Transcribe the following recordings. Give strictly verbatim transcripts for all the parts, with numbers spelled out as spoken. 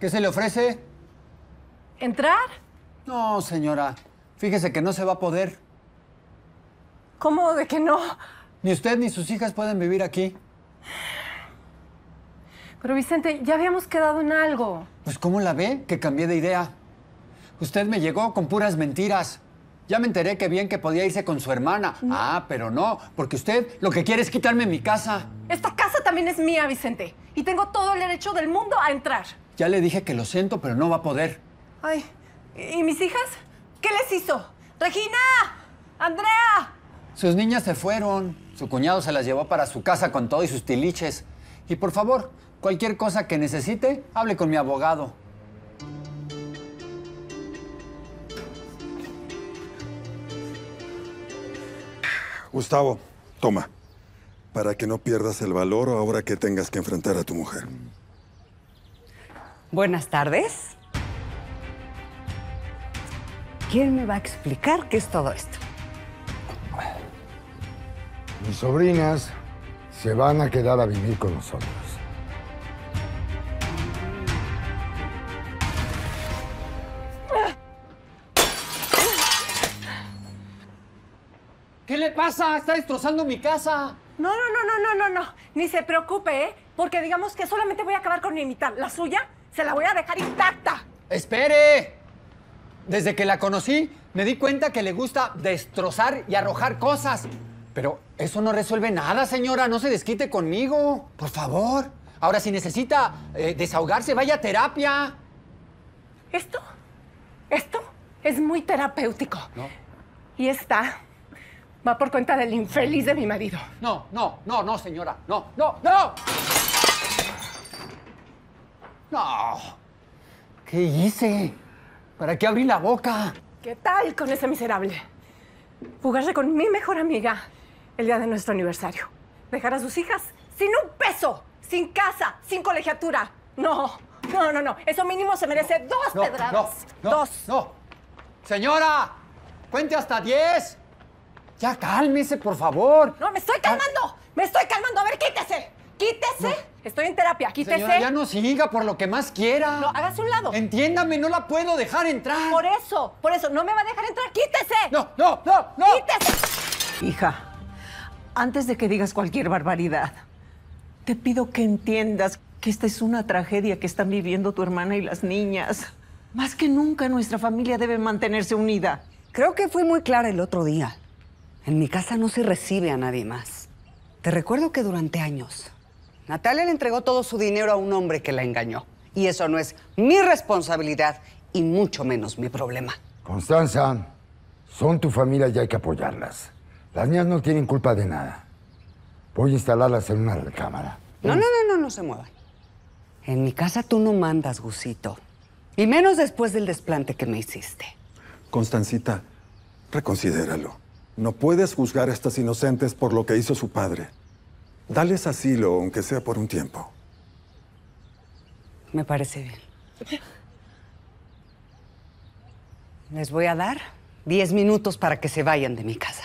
¿Qué se le ofrece? ¿Entrar? No, señora. Fíjese que no se va a poder. ¿Cómo de que no? Ni usted ni sus hijas pueden vivir aquí. Pero, Vicente, ya habíamos quedado en algo. Pues, ¿cómo la ve? Que cambié de idea. Usted me llegó con puras mentiras. Ya me enteré que bien que podía irse con su hermana. No. Ah, pero no, porque usted lo que quiere es quitarme mi casa. Esta casa también es mía, Vicente. Y tengo todo el derecho del mundo a entrar. Ya le dije que lo siento, pero no va a poder. Ay, ¿y mis hijas? ¿Qué les hizo? ¡Regina! ¡Andrea! Sus niñas se fueron. Su cuñado se las llevó para su casa con todo y sus tiliches. Y, por favor, cualquier cosa que necesite, hable con mi abogado. Gustavo, toma, para que no pierdas el valor ahora que tengas que enfrentar a tu mujer. Buenas tardes. ¿Quién me va a explicar qué es todo esto? Mis sobrinas se van a quedar a vivir con nosotros. ¿Qué le pasa? Está destrozando mi casa. No, no, no, no, no, no, no. Ni se preocupe, ¿eh? Porque digamos que solamente voy a acabar con mi mitad. La suya se la voy a dejar intacta. ¡Espere! Desde que la conocí, me di cuenta que le gusta destrozar y arrojar cosas. Pero eso no resuelve nada, señora. No se desquite conmigo. Por favor. Ahora, si necesita eh, desahogarse, vaya a terapia. Esto, esto es muy terapéutico. ¿No? Y está... va por cuenta del infeliz de mi marido. No, no, no, no, señora. No, no, no. No. ¿Qué hice? ¿Para qué abrí la boca? ¿Qué tal con ese miserable? Fugarse con mi mejor amiga el día de nuestro aniversario. Dejar a sus hijas sin un peso, sin casa, sin colegiatura. No, no, no, no. Eso mínimo se merece dos no, pedradas. No, no, dos. No. Señora, cuente hasta diez. Ya cálmese, por favor. No, me estoy calmando. Cal me estoy calmando. A ver, quítese. Quítese. No. Estoy en terapia. Quítese. Señora, ya no siga por lo que más quiera. No, hágase un lado. Entiéndame, no la puedo dejar entrar. Por eso, por eso. No me va a dejar entrar. Quítese. No, no, no, no. Quítese. Hija, antes de que digas cualquier barbaridad, te pido que entiendas que esta es una tragedia que están viviendo tu hermana y las niñas. Más que nunca nuestra familia debe mantenerse unida. Creo que fui muy clara el otro día. En mi casa no se recibe a nadie más. Te recuerdo que durante años, Natalia le entregó todo su dinero a un hombre que la engañó. Y eso no es mi responsabilidad y mucho menos mi problema. Constanza, son tu familia y hay que apoyarlas. Las niñas no tienen culpa de nada. Voy a instalarlas en una recámara. No, no, no, no, no se muevan. En mi casa tú no mandas, Gusito. Y menos después del desplante que me hiciste. Constancita, reconsidéralo. No puedes juzgar a estas inocentes por lo que hizo su padre. Dales asilo, aunque sea por un tiempo. Me parece bien. Les voy a dar diez minutos para que se vayan de mi casa.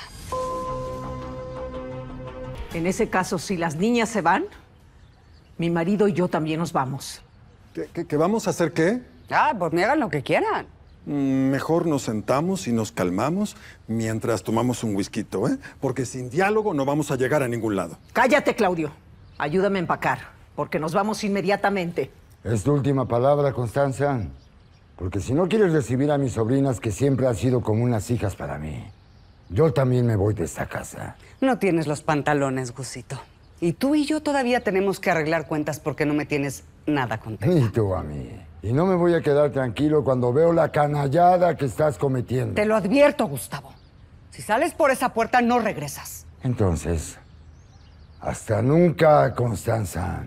En ese caso, si las niñas se van, mi marido y yo también nos vamos. ¿Qué, qué, qué vamos a hacer qué? Ah, pues me hagan lo que quieran. Mejor nos sentamos y nos calmamos mientras tomamos un whisky, ¿eh? Porque sin diálogo no vamos a llegar a ningún lado. Cállate, Claudio. Ayúdame a empacar, porque nos vamos inmediatamente. Es tu última palabra, Constanza. Porque si no quieres recibir a mis sobrinas, que siempre han sido como unas hijas para mí, yo también me voy de esta casa. No tienes los pantalones, Gusito. Y tú y yo todavía tenemos que arreglar cuentas porque no me tienes nada contenta. Ni tú a mí. Y no me voy a quedar tranquilo cuando veo la canallada que estás cometiendo. Te lo advierto, Gustavo. Si sales por esa puerta, no regresas. Entonces, hasta nunca, Constanza.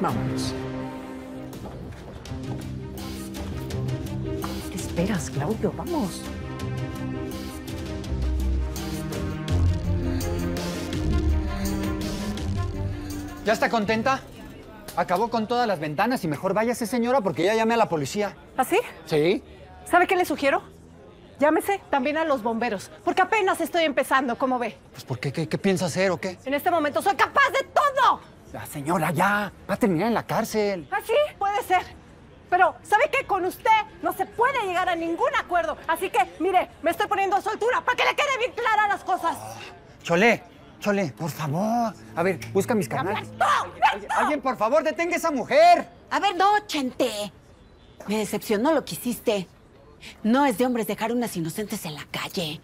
Vamos. ¿Qué esperas, Claudio? Vamos. ¿Ya está contenta? Acabó con todas las ventanas y mejor váyase, señora, porque ya llamé a la policía. ¿Ah, sí? Sí. ¿Sabe qué le sugiero? Llámese también a los bomberos, porque apenas estoy empezando, ¿cómo ve? Pues, ¿por qué? ¿Qué, qué piensa hacer o qué? En este momento soy capaz de todo. La señora, ya. Va a terminar en la cárcel. ¿Ah, sí? Puede hacer. Pero, ¿sabe qué? Con usted no se puede llegar a ningún acuerdo. Así que, mire, me estoy poniendo a su altura para que le quede bien clara las cosas. Oh, Chole, Chole, por favor. A ver, busca mis canales. Alguien, alguien, por favor, detenga a esa mujer. A ver, no, Chente. Me decepcionó lo que hiciste. No es de hombres dejar unas inocentes en la calle.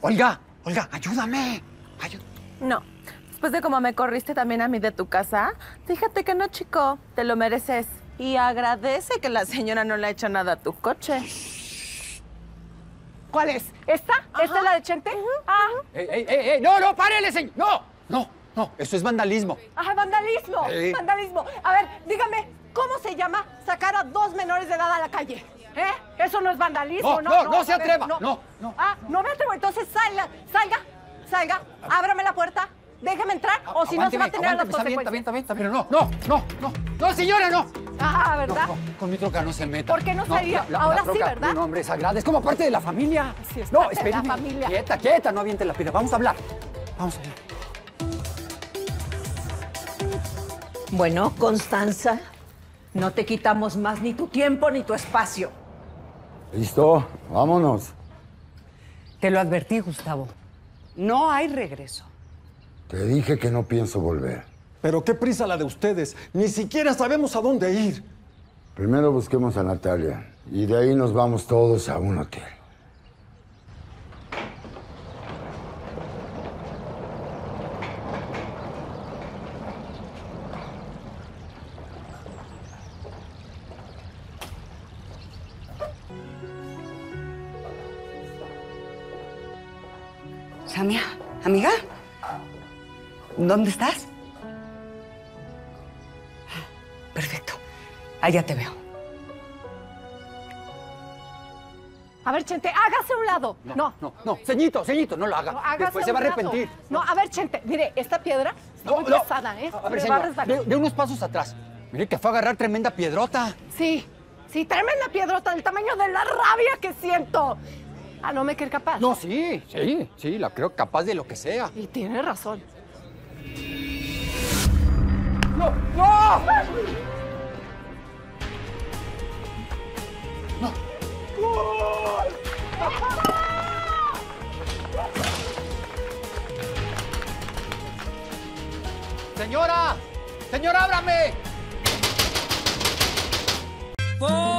Olga, Olga, ayúdame. Ayúdame. No. Después de cómo me corriste también a mí de tu casa, fíjate que no, chico. Te lo mereces. Y agradece que la señora no le ha hecho nada a tu coche. ¿Cuál es? ¿Esta? Ajá. ¿Esta es la de Chente? Uh-huh. Ah. ¡Ey, ey, ey, ey! ¡No, no! ¡Párele, señor! ¡No! ¡No! No, eso es vandalismo. ¡Ajá, vandalismo! Eh. ¡Vandalismo! A ver, dígame, ¿cómo se llama sacar a dos menores de edad a la calle? ¿Eh? Eso no es vandalismo, ¿no? No, no, no, no se atreva. No, no, no. Ah, no me atrevo. Entonces salga, salga, salga, ábrame la puerta, déjeme entrar, a, o si no se va a tener las consecuencias. Está bien, está bien, está bien, pero no, no, no, no, no, señora, no. Ah, ¿verdad? No, no, con mi troca no se meta. ¿Por qué no salía? No, ahora la sí, ¿verdad? No, hombre, es sagrada, es como parte de la familia. Sí, es parte no, espera, de la familia. Quieta, quieta, no aviente la pira. Vamos a hablar, vamos a hablar. Bueno, Constanza, no te quitamos más ni tu tiempo ni tu espacio. Listo, vámonos. Te lo advertí, Gustavo. No hay regreso. Te dije que no pienso volver. Pero qué prisa la de ustedes. Ni siquiera sabemos a dónde ir. Primero busquemos a Natalia y de ahí nos vamos todos a un hotel. Samia, amiga, ¿dónde estás? Perfecto, allá te veo. A ver, Chente, hágase a un lado. No, no, no, no. Ceñito, ceñito, no lo haga. No, después se va a arrepentir. No, a ver, Chente, mire, esta piedra está no, muy no. pesada, ¿eh? A ver, señora, de, de unos pasos atrás. Mire que fue a agarrar tremenda piedrota. Sí, sí, tremenda piedrota, del tamaño de la rabia que siento. Ah, ¿no me crees capaz? No, sí, sí, sí, la creo capaz de lo que sea. Y tiene razón. ¡No! ¡No! ¡No! ¡No! ¡Señora! ¡Señora, ábrame! ¡Oh!